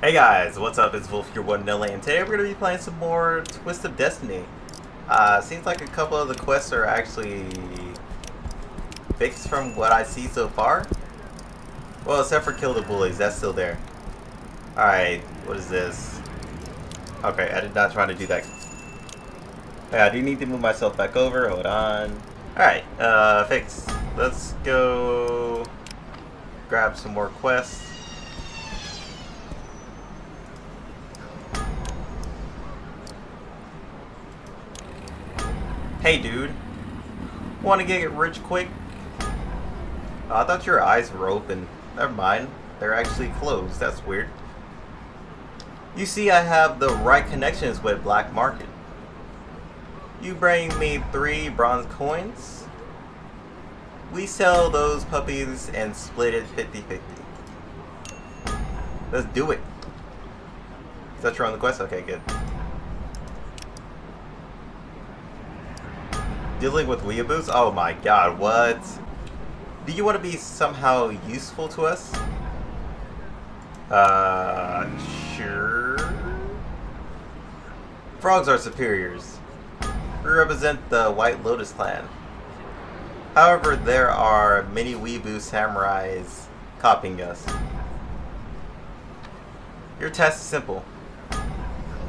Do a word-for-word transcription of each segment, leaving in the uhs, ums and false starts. Hey guys, what's up? It's Wolf, your one and only, and today we're going to be playing some more Twist of Destiny. Uh, seems like a couple of the quests are actually fixed from what I see so far. Well, except for kill the bullies, that's still there. Alright, what is this? Okay, I did not try to do that. Yeah, I do need to move myself back over, hold on. Alright, uh, fixed. Let's go grab some more quests. Hey dude, want to get rich quick? Oh, I thought your eyes were open. Never mind, they're actually closed. That's weird. You see, I have the right connections with Black Market. You bring me three bronze coins. We sell those puppies and split it fifty fifty. Let's do it. Is that you're on the quest? Okay, good. Dealing with weeaboos? Oh my god, what? Do you want to be somehow useful to us? Uh, sure. Frogs are superiors. We represent the White Lotus Clan. However, there are many weeaboo samurais copying us. Your task is simple.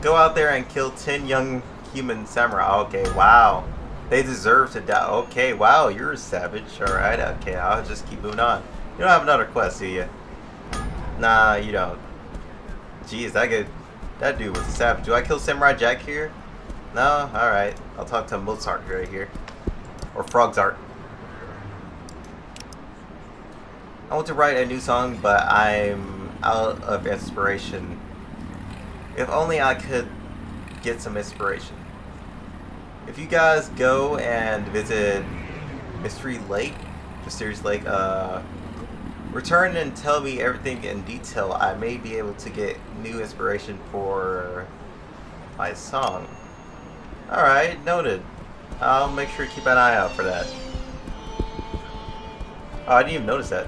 Go out there and kill ten young human samurai. Okay, wow. They deserve to die. Okay, wow, you're a savage. Alright, okay, I'll just keep moving on. You don't have another quest, do you? Nah, you don't. Jeez, that, could, that dude was a savage. Do I kill Samurai Jack here? No? Alright. I'll talk to Mozart right here. Or Frogzart. I want to write a new song, but I'm out of inspiration. If only I could get some inspiration. If you guys go and visit Mystery Lake, Mysterious Lake, uh, return and tell me everything in detail. I may be able to get new inspiration for my song. Alright, noted. I'll make sure to keep an eye out for that. Oh, I didn't even notice that.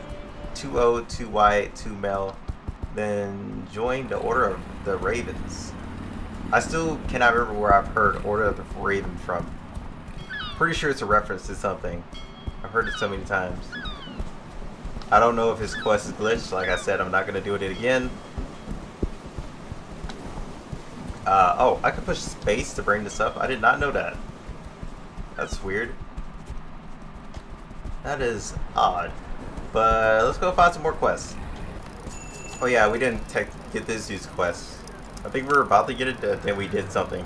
two O, two Y, two male, then join the Order of the Ravens. I still cannot remember where I've heard Order of the Raven from. Pretty sure it's a reference to something. I've heard it so many times. I don't know if his quest is glitched. Like I said, I'm not going to do it again. Uh, oh, I can push space to bring this up. I did not know that. That's weird. That is odd. But let's go find some more quests. Oh yeah, we didn't tech get this dude's quest. I think we were about to get it, then we did something.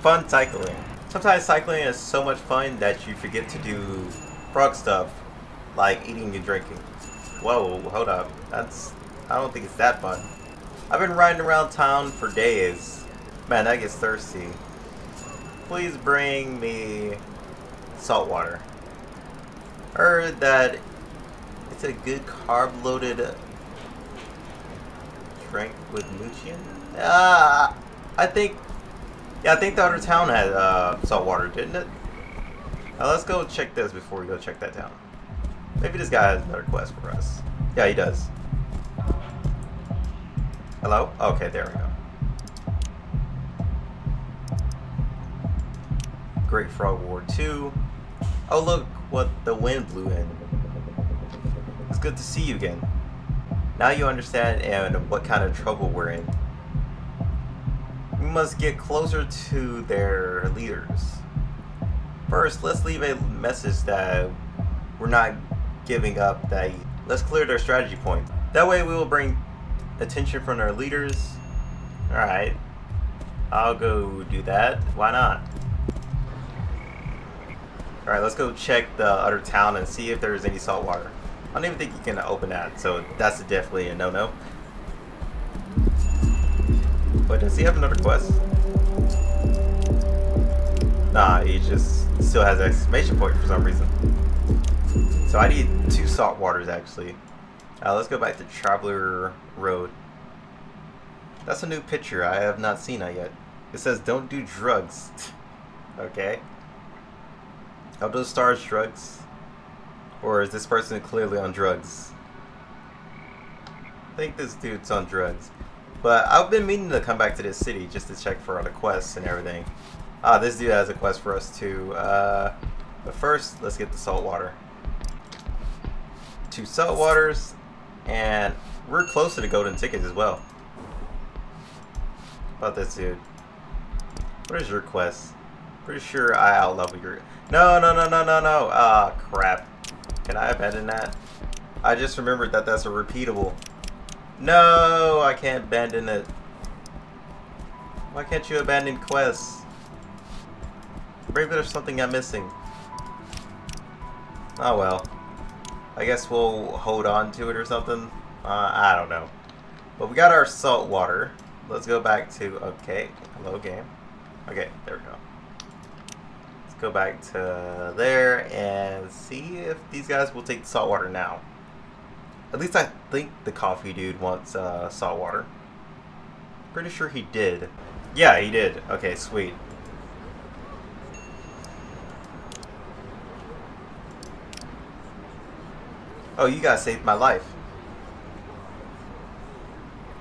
Fun cycling. Sometimes cycling is so much fun that you forget to do frog stuff, like eating and drinking. Whoa, hold up. That's... I don't think it's that fun. I've been riding around town for days. Man, that gets thirsty. Please bring me salt water. Heard that it's a good carb-loaded drink with Lucian? Ah, uh, I think, yeah, I think the other town had uh, salt water, didn't it? Now let's go check this before we go check that town. Maybe this guy has another quest for us. Yeah, he does. Hello? Okay, there we go. Great Frog War two. Oh look, what the wind blew in. It's good to see you again. Now you understand and what kind of trouble we're in. We must get closer to their leaders. First, let's leave a message that we're not giving up. That let's clear their strategy point. That way we will bring attention from our leaders. Alright. I'll go do that. Why not? Alright, let's go check the other town and see if there's any salt water. I don't even think you can open that, so that's definitely a no-no. But does he have another quest? Nah, he just still has an exclamation point for some reason. So I need two salt waters, actually. Uh, let's go back to Traveler Road. That's a new picture. I have not seen that yet. It says, don't do drugs. Okay. Help those stars, drugs. Or is this person clearly on drugs? think this dude's on drugs. But I've been meaning to come back to this city just to check for all the quests and everything. Ah, this dude has a quest for us too. Uh, but first, let's get the salt water. Two salt waters, and we're close to the golden ticket as well. About this dude. What is your quest? Pretty sure I outlevel your. No, no, no, no, no, no. Ah, crap. Can I abandon that? I just remembered that that's a repeatable. No, I can't abandon it. Why can't you abandon quests? Maybe there's something I'm missing. Oh well. I guess we'll hold on to it or something. Uh, I don't know. But we got our salt water. Let's go back to... Okay. Hello, game. Okay, there we go. Let's go back to there and see if these guys will take the salt water now. At least I think the coffee dude wants uh, salt water. Pretty sure he did. Yeah, he did. Okay, sweet. Oh, you guys saved my life.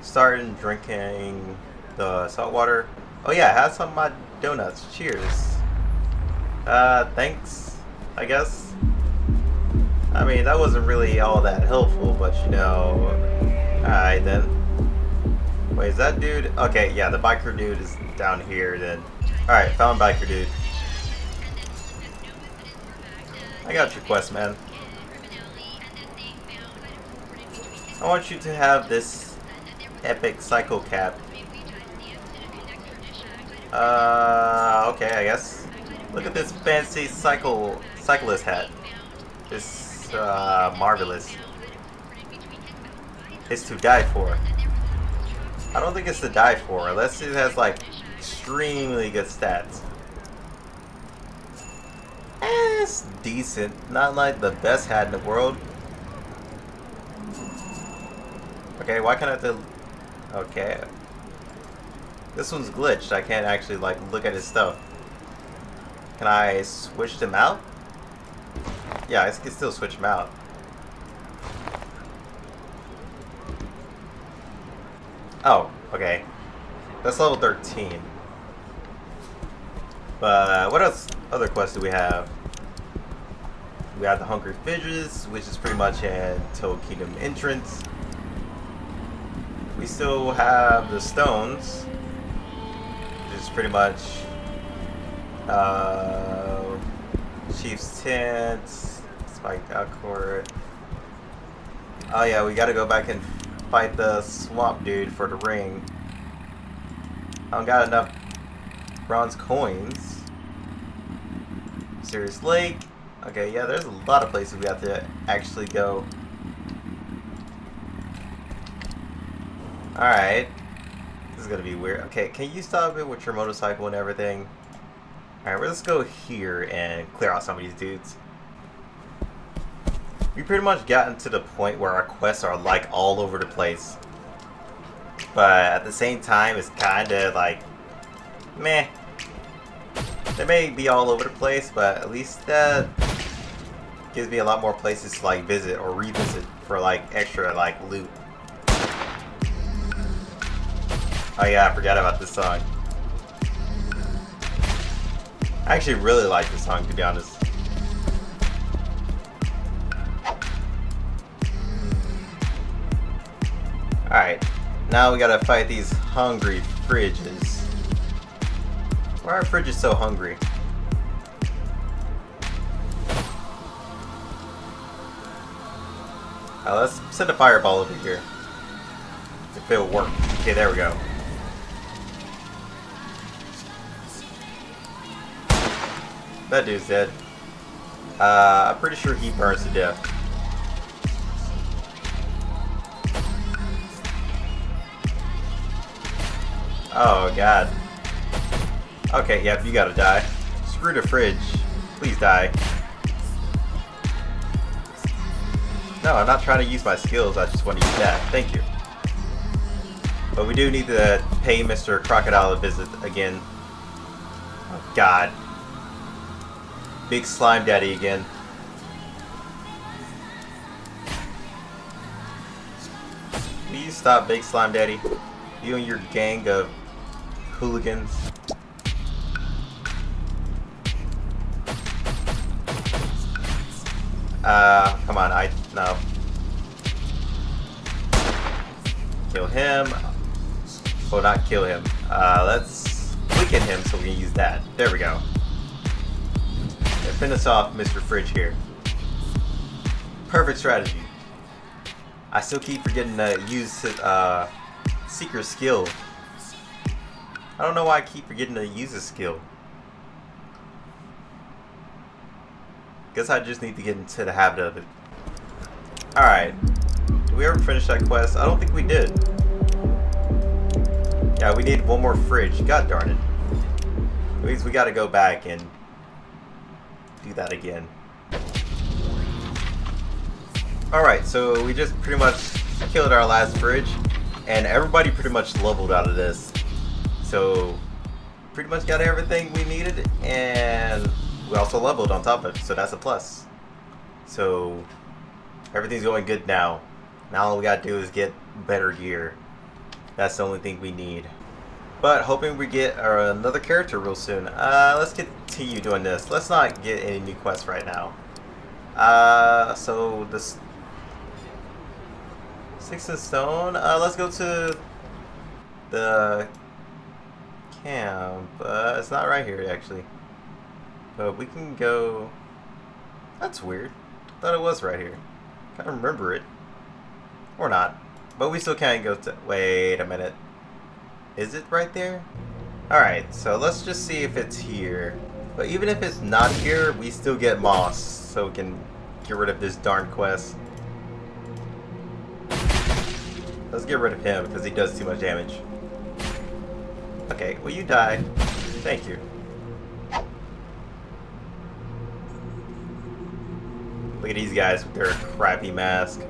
Starting drinking the salt water. Oh yeah, have some of my donuts. Cheers. Uh, thanks, I guess. I mean, that wasn't really all that helpful, but you know. Alright then. Wait, is that dude? Okay, yeah, the biker dude is down here then. Alright, found biker dude. I got your quest, man. I want you to have this epic cycle cap. Uh, okay, I guess. Look at this fancy cycle cyclist hat. It's uh, marvelous. It's to die for. I don't think it's to die for, unless it has like extremely good stats. Eh, it's decent. Not like the best hat in the world. Okay, why can't I do... Okay. This one's glitched. I can't actually, like, look at his stuff. Can I switch them out? Yeah, I can still switch them out. Oh, okay. That's level thirteen. But what else? Other quests do we have? We have the Hungry Fishes, which is pretty much at Toa Kingdom entrance. We still have the stones, which is pretty much uh, Chief's Tent, Spiked Outcourt. Oh yeah, we gotta go back and fight the swamp dude for the ring. I don't got enough bronze coins. Mysterious Lake. Okay, yeah, there's a lot of places we have to actually go. Alright, this is gonna be weird. Okay, can you stop it with your motorcycle and everything? Alright, well, let's go here and clear out some of these dudes. We pretty much gotten to the point where our quests are like all over the place. But at the same time, it's kinda like, meh. They may be all over the place, but at least that gives me a lot more places to like visit or revisit for like extra like loot. Oh yeah, I forgot about this song. I actually really like this song, to be honest. Alright, now we gotta fight these hungry fridges. Why are fridges so hungry? Alright, let's send a fireball over here. If it'll work. Okay, there we go. That dude's dead. Uh, I'm pretty sure he burns to death. Oh, God. Okay, yep, you gotta die. Screw the fridge. Please die. No, I'm not trying to use my skills. I just want to use that. Thank you. But we do need to pay Mister Crocodile a visit again. Oh, God. Big slime daddy again. Please stop, Big Slime Daddy. You and your gang of hooligans. Uh, come on, I, no. Kill him. Well, not kill him. Uh, let's weaken him so we can use that. There we go. And finish off Mister Fridge here. Perfect strategy. I still keep forgetting to use his, uh, Seeker's skill. I don't know why I keep forgetting to use his skill. Guess I just need to get into the habit of it. Alright. Did we ever finish that quest? I don't think we did. Yeah, we need one more fridge. God darn it. At least we gotta go back and do that again. Alright, so we just pretty much killed our last fridge. And everybody pretty much leveled out of this. So, pretty much got everything we needed. And we also leveled on top of it, so that's a plus. So everything's going good now. Now all we gotta do is get better gear. That's the only thing we need. But hoping we get our, another character real soon. Uh, let's continue doing this. Let's not get any new quests right now. Uh, so this Six of Stone. Uh, let's go to the camp. Uh, it's not right here actually. But we can go... That's weird. Thought it was right here. Gotta remember it. Or not. But we still can't go to... Wait a minute. Is it right there? Alright, so let's just see if it's here. But even if it's not here, we still get moss. So we can get rid of this darn quest. Let's get rid of him because he does too much damage. Okay, well you die. Thank you. Look at these guys with their crappy mask.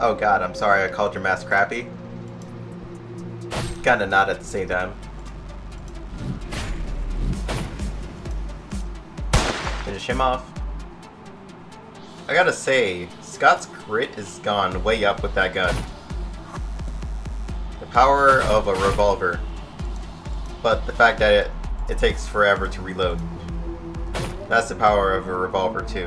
Oh god, I'm sorry I called your mask crappy. Kinda not at the same time. Finish him off. I gotta say, Scott's crit is gone way up with that gun. The power of a revolver. But the fact that it, it takes forever to reload. That's the power of a revolver too.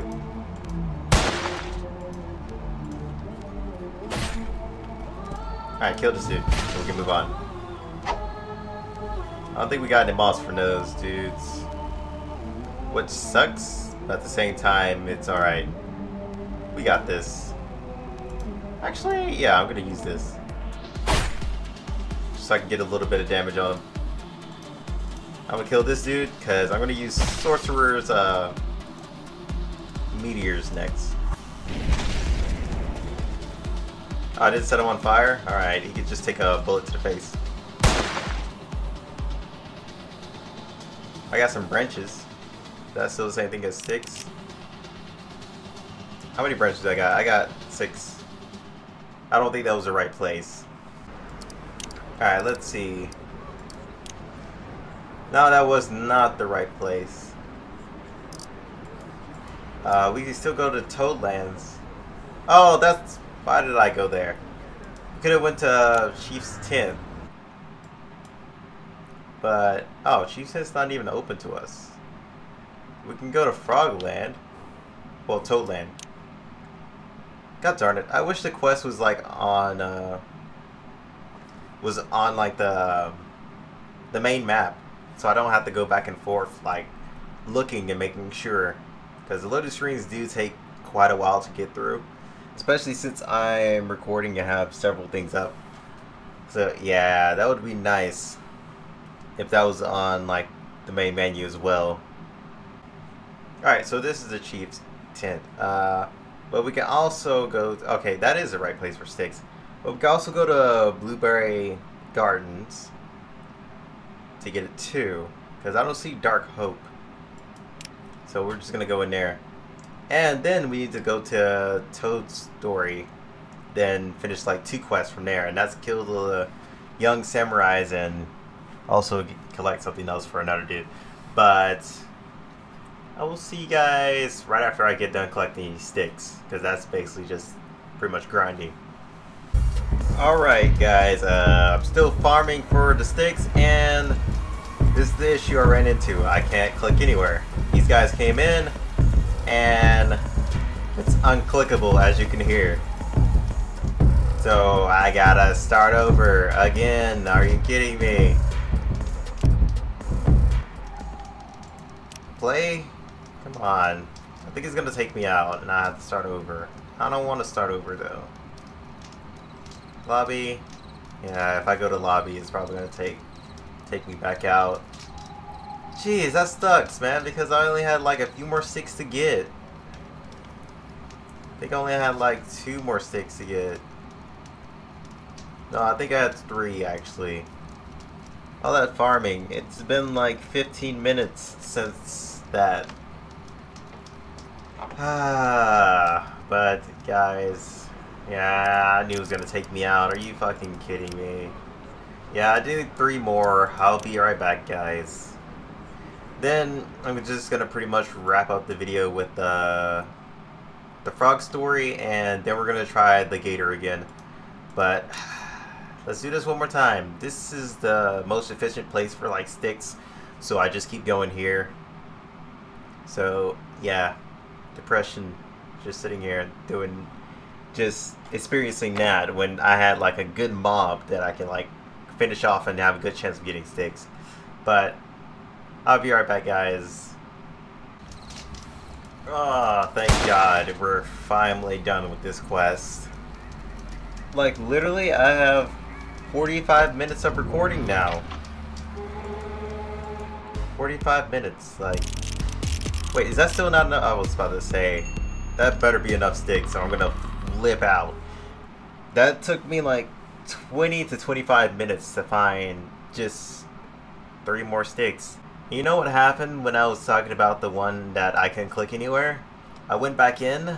Alright, kill this dude, so we can move on. I don't think we got any boss for those dudes. Which sucks, but at the same time, it's alright. We got this. Actually, yeah, I'm gonna use this. Just so I can get a little bit of damage on him. I'm gonna kill this dude because I'm gonna use Sorcerer's uh, Meteors next. Oh, I didn't set him on fire? Alright, he could just take a bullet to the face. I got some branches. That's still the same thing as sticks. How many branches I got? I got six. I don't think that was the right place. Alright, let's see. No, that was not the right place. Uh, we can still go to Toadlands. Oh, that's... Why did I go there? We could have went to Chief's Tent. But... Oh, Chief's Tent's not even open to us. We can go to Frogland. Well, Toadland. God darn it. I wish the quest was like on... Uh, was on like the... The main map. So I don't have to go back and forth like looking and making sure, because the loading screens do take quite a while to get through, especially since I'm recording and have several things up. So yeah, that would be nice if that was on like the main menu as well. Alright, so this is the Chief's Tent, uh, but we can also go to, okay, that is the right place for sticks, but we can also go to Blueberry Gardens to get it too, because I don't see Dark Hope, so we're just gonna go in there, and then we need to go to Toad Story, then finish like two quests from there, and that's kill the young samurais and also collect something else for another dude. But I will see you guys right after I get done collecting these sticks, because that's basically just pretty much grinding. Alright guys, uh, I'm still farming for the sticks, and this is the issue I ran into. I can't click anywhere. These guys came in, and it's unclickable, as you can hear. So I gotta start over again. Are you kidding me? Play? Come on. I think it's gonna take me out, and I have to start over. I don't want to start over though. Lobby. Yeah, if I go to lobby, it's probably gonna take take me back out. Jeez, that sucks, man, because I only had like a few more sticks to get. I think I only had like two more sticks to get. No, I think I had three actually. All that farming. It's been like fifteen minutes since that. Ah, but guys. Yeah, I knew it was gonna take me out. Are you fucking kidding me? Yeah, I did three more. I'll be right back, guys. Then I'm just gonna pretty much wrap up the video with the the frog story, and then we're gonna try the gator again. But let's do this one more time. This is the most efficient place for like sticks, so I just keep going here. So yeah, depression, just sitting here doing. Just experiencing that when I had like a good mob that I can like finish off and have a good chance of getting sticks. But I'll be right back, guys. Oh, thank God we're finally done with this quest. Like literally I have forty-five minutes of recording now. forty-five minutes, like, wait, is that still not enough? I was about to say that better be enough sticks, so I'm gonna flip out. That took me like twenty to twenty-five minutes to find just three more sticks. You know what happened when I was talking about the one that I couldn't click anywhere? I went back in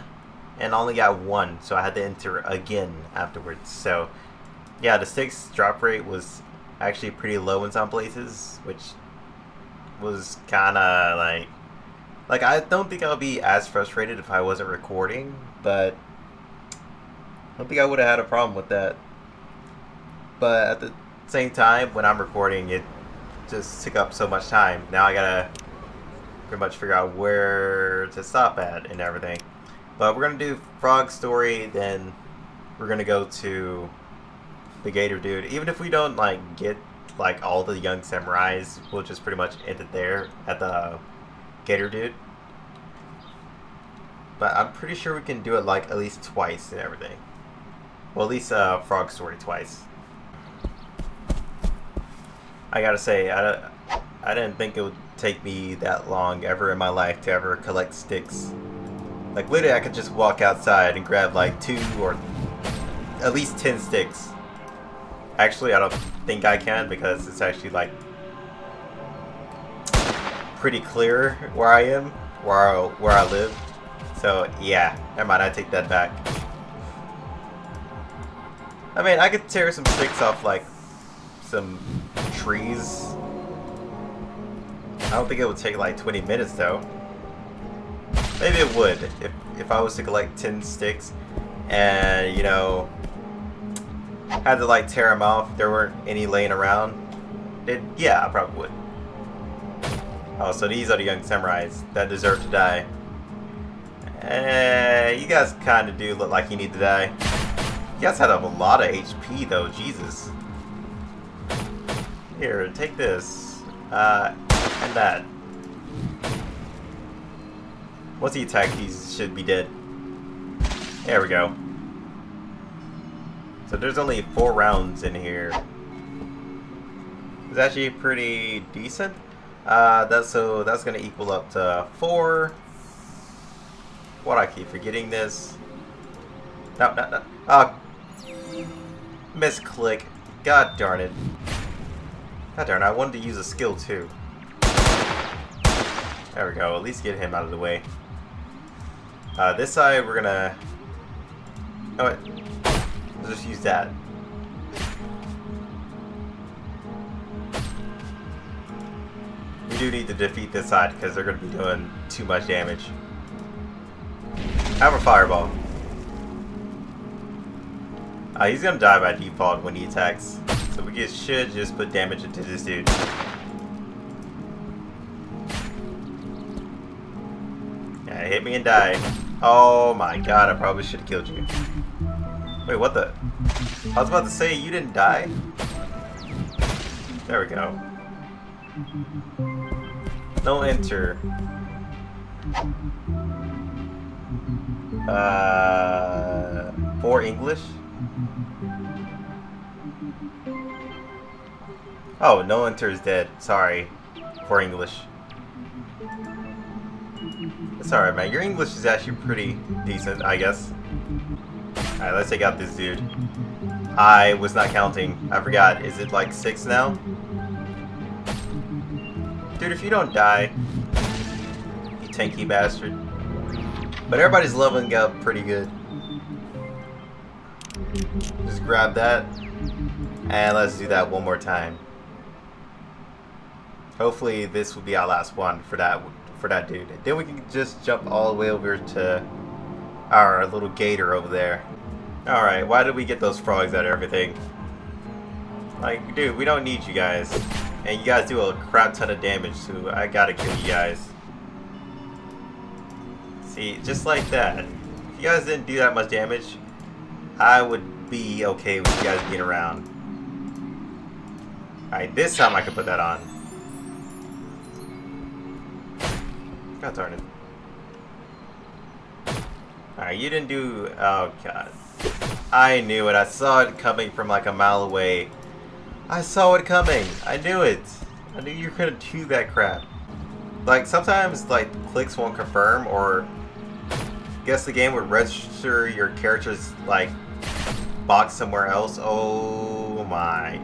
and only got one, so I had to enter again afterwards. So yeah, the sticks drop rate was actually pretty low in some places, which was kinda like like I don't think I'll be as frustrated if I wasn't recording, but I don't think I would have had a problem with that. But at the same time, when I'm recording, it just took up so much time. Now I gotta pretty much figure out where to stop at and everything. But we're gonna do Frog Story, then we're gonna go to the Gator Dude. Even if we don't like get like all the young samurais, we'll just pretty much end it there at the Gator Dude. But I'm pretty sure we can do it like at least twice and everything. Well, at least uh, Frog Story twice. I gotta say, I, I didn't think it would take me that long ever in my life to ever collect sticks. Like literally I could just walk outside and grab like two or at least ten sticks. Actually I don't think I can, because it's actually like pretty clear where I am, where I, where I live. So yeah, never mind, I take that back. I mean, I could tear some sticks off like some trees. I don't think it would take like twenty minutes though. Maybe it would if, if I was to collect ten sticks and, you know, had to like tear them off if there weren't any laying around. It, yeah, I probably would. Oh, so these are the young samurais that deserve to die. Hey, you guys kind of do look like you need to die. You guys had a lot of H P though, Jesus. Here, take this. Uh, and that. Once he attacks, he should be dead. There we go. So there's only four rounds in here. It's actually pretty decent. Uh, that's, so that's going to equal up to four. What, I keep forgetting this. No, no, no. Oh. Misclick. God darn it. God darn it, I wanted to use a skill too. There we go, at least get him out of the way. Uh, this side we're gonna... Oh wait. Let's just use that. We do need to defeat this side because they're gonna be doing too much damage. Have a fireball. Uh, he's gonna die by default when he attacks. So we should just put damage into this dude. Yeah, hit me and die. Oh my god, I probably should have killed you. Wait, what the? I was about to say, you didn't die? There we go. No enter. Uh, for English? Oh, no enter is dead. Sorry. For English. That's alright, man. Your English is actually pretty decent, I guess. Alright, let's take out this dude. I was not counting. I forgot. Is it like six now? Dude, if you don't die, you tanky bastard. But everybody's leveling up pretty good. Just grab that. And let's do that one more time. Hopefully this will be our last one for that for that dude. Then we can just jump all the way over to our little gator over there. Alright, why did we get those frogs out of everything? Like, dude, we don't need you guys. And you guys do a crap ton of damage, so I gotta kill you guys. See, just like that. If you guys didn't do that much damage, I would be okay with you guys being around. Alright, this time I can put that on. God darn it. Alright, you didn't do... Oh, God. I knew it. I saw it coming from like a mile away. I saw it coming. I knew it. I knew you were gonna do that crap. Like, sometimes, like, clicks won't confirm, or... I guess the game would register your character's, like, box somewhere else. Oh, my.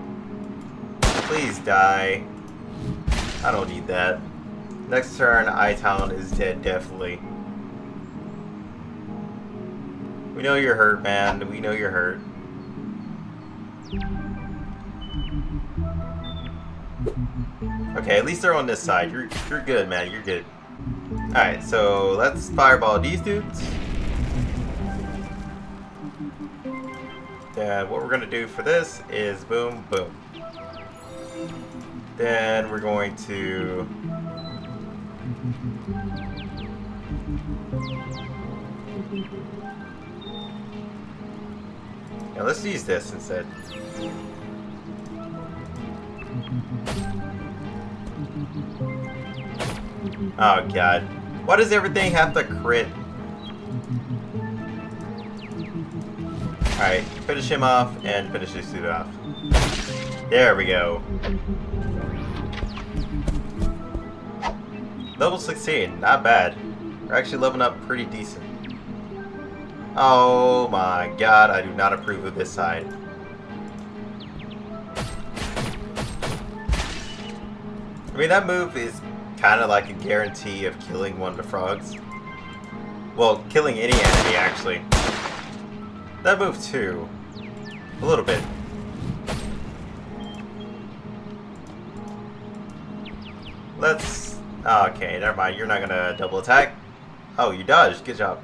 Please die. I don't need that. Next turn, I-Town is dead, definitely. We know you're hurt, man. We know you're hurt. Okay, at least they're on this side. You're, you're good, man. You're good. Alright, so let's fireball these dudes. Then what we're going to do for this is boom, boom. Then we're going to... Now let's use this instead. Oh god. Why does everything have to crit? Alright, finish him off and finish this dude off. There we go. Level sixteen, not bad. We're actually leveling up pretty decent. Oh my god, I do not approve of this side. I mean, that move is kind of like a guarantee of killing one of the frogs. Well, killing any enemy, actually. That move, too. A little bit. Let's... Oh, okay, never mind. You're not gonna double attack. Oh, you dodged. Good job.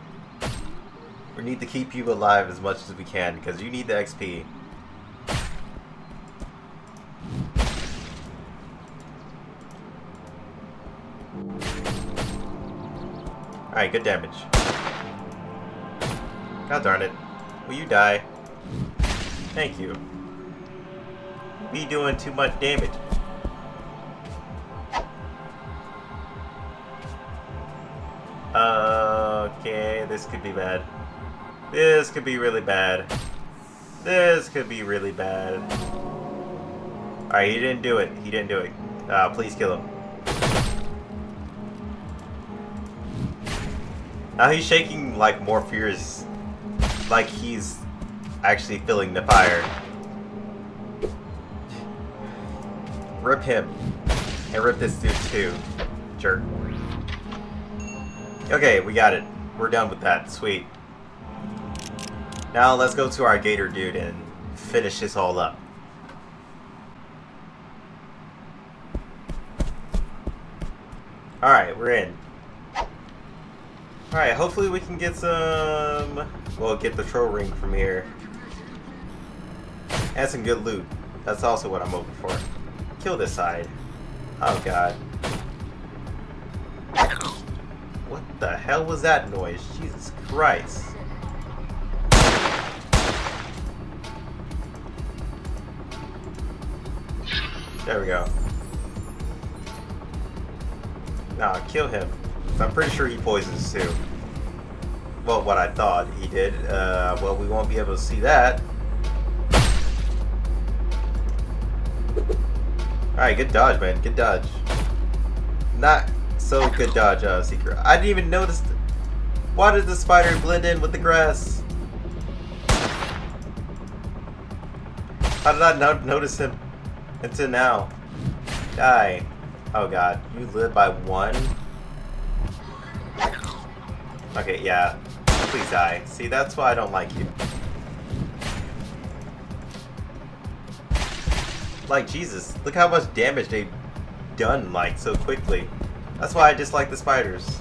We need to keep you alive as much as we can, because you need the X P. Alright, good damage. God darn it. Will you die? Thank you. Me doing too much damage. Uh, okay, this could be bad. This could be really bad. This could be really bad. Alright, he didn't do it. He didn't do it. Uh, please kill him. Now he's shaking like more fierce, like he's actually feeling the fire. Rip him. And rip this dude too. Jerk. Okay, we got it. We're done with that. Sweet. Now let's go to our gator dude and finish this all up. Alright, we're in. Alright, hopefully we can get some... Well, get the troll ring from here. And some good loot. That's also what I'm hoping for. Kill this side. Oh god. What the hell was that noise? Jesus Christ. There we go. Nah, kill him. I'm pretty sure he poisons too. Well, what I thought he did. Uh, well, we won't be able to see that. Alright, good dodge, man. Good dodge. Not so good dodge, uh, Secret. I didn't even notice. Th Why did the spider blend in with the grass? How did I not notice him until now? Die. Oh god, you live by one? Okay, yeah. Please die. See, that's why I don't like you. Like, Jesus, look how much damage they've done, like, so quickly. That's why I dislike the spiders.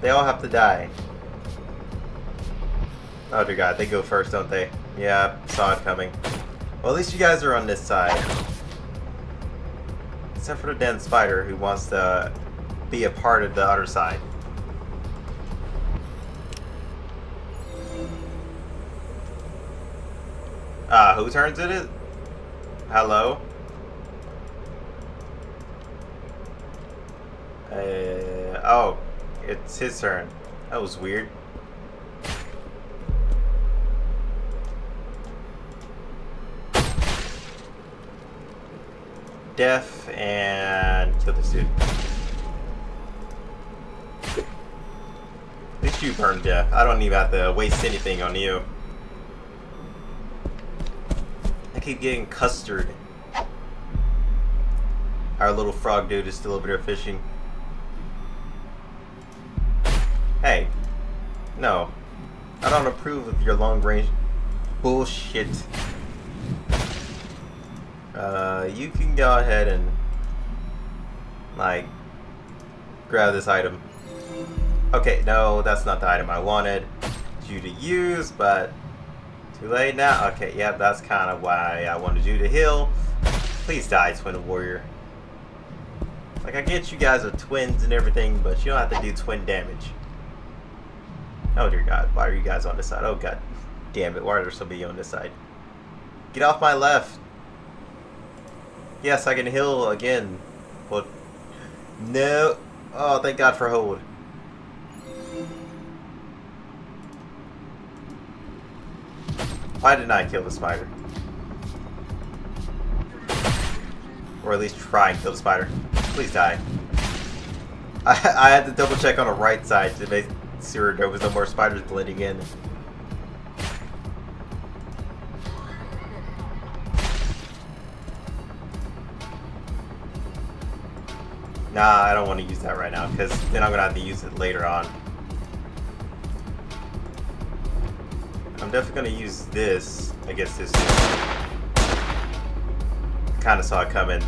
They all have to die. Oh dear god, they go first, don't they? Yeah, saw it coming. Well, at least you guys are on this side. Except for the damn spider who wants to be a part of the other side. Uh, who turns it is? Hello? Uh, oh, it's his turn. That was weird. Death and kill this dude. At least you burn death. I don't even have to waste anything on you. Keep getting custard. Our little frog dude is still over there fishing. Hey, no, I don't approve of your long range bullshit. Uh, you can go ahead and like grab this item. Okay, no, that's not the item I wanted you to use, but too late now? Okay, yeah, that's kind of why I wanted you to heal. Please die, Twin Warrior. Like, I get you guys are twins and everything, but you don't have to do twin damage. Oh dear god, why are you guys on this side? Oh god damn it, why are there so many on this side? Get off my left! Yes, I can heal again. But no! Oh, thank god for hold. Why didn't I kill the spider? Or at least try and kill the spider. Please die. I, I had to double check on the right side to make sure there was no more spiders blending in. Nah, I don't want to use that right now because then I'm going to have to use it later on. I'm definitely gonna use this against this dude. Kinda saw it coming.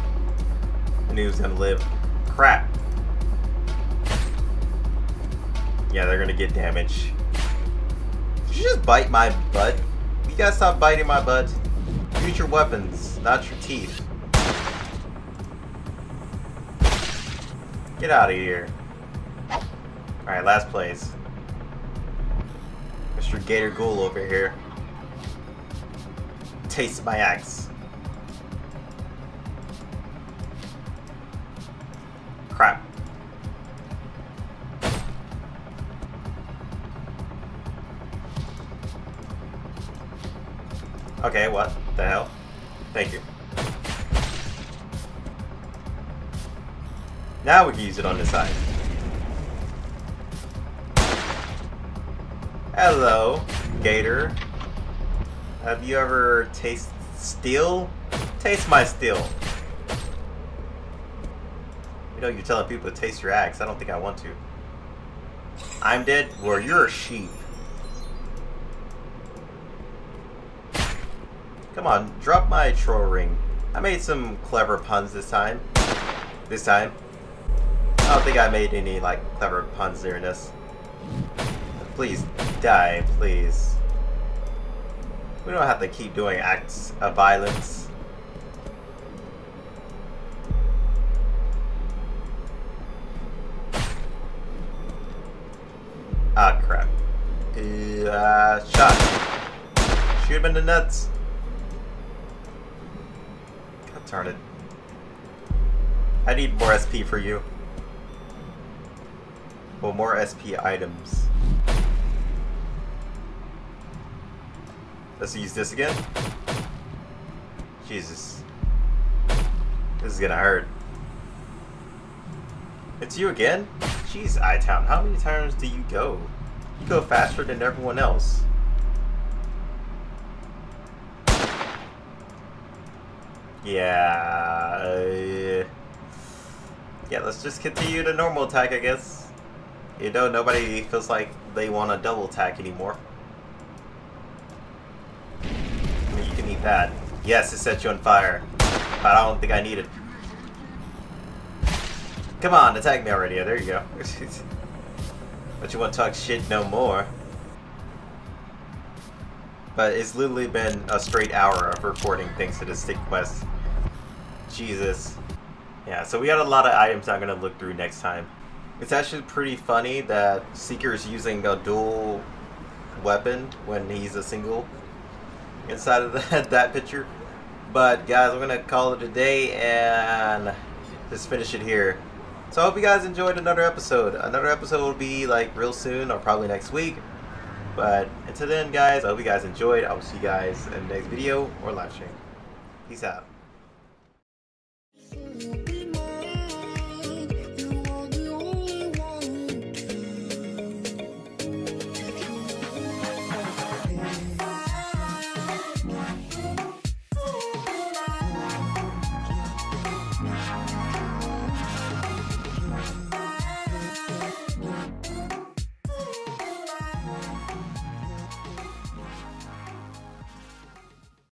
I knew he was gonna live. Crap. Yeah, they're gonna get damage. Did you just bite my butt? You guys stop biting my butt. Use your weapons, not your teeth. Get out of here. Alright, last place. Mister Gator Ghoul over here. Taste my axe. Crap. Okay, what the hell? Thank you. Now we can use it on this side. Hello, Gator. Have you ever tasted steel? Taste my steel. You know, you're telling people to taste your axe. I don't think I want to. I'm dead? Well, you're a sheep. Come on, drop my troll ring. I made some clever puns this time. This time. I don't think I made any, like, clever puns during this. Please die, please. We don't have to keep doing acts of violence. Ah, crap. Uh, shot. Shoot him in the nuts. God darn it. I need more S P for you. Well, more S P items. Let's use this again. Jesus. This is gonna hurt. It's you again? Jeez, I-Town, how many times do you go? You go faster than everyone else. Yeah... Uh, yeah, let's just continue the normal attack, I guess. You know, nobody feels like they want a double attack anymore. I mean, you can eat that. Yes, it set you on fire. But I don't think I need it. Come on, attack me already. Yeah, there you go. But you won't talk shit no more. But it's literally been a straight hour of recording thanks to this sick quest. Jesus. Yeah, so we got a lot of items I'm going to look through next time. It's actually pretty funny that Seeker's using a dual weapon when he's a single inside of that, that picture. But guys, I'm going to call it a day and just finish it here. So I hope you guys enjoyed another episode. Another episode will be like real soon or probably next week. But until then guys, I hope you guys enjoyed. I will see you guys in the next video or live stream. Peace out.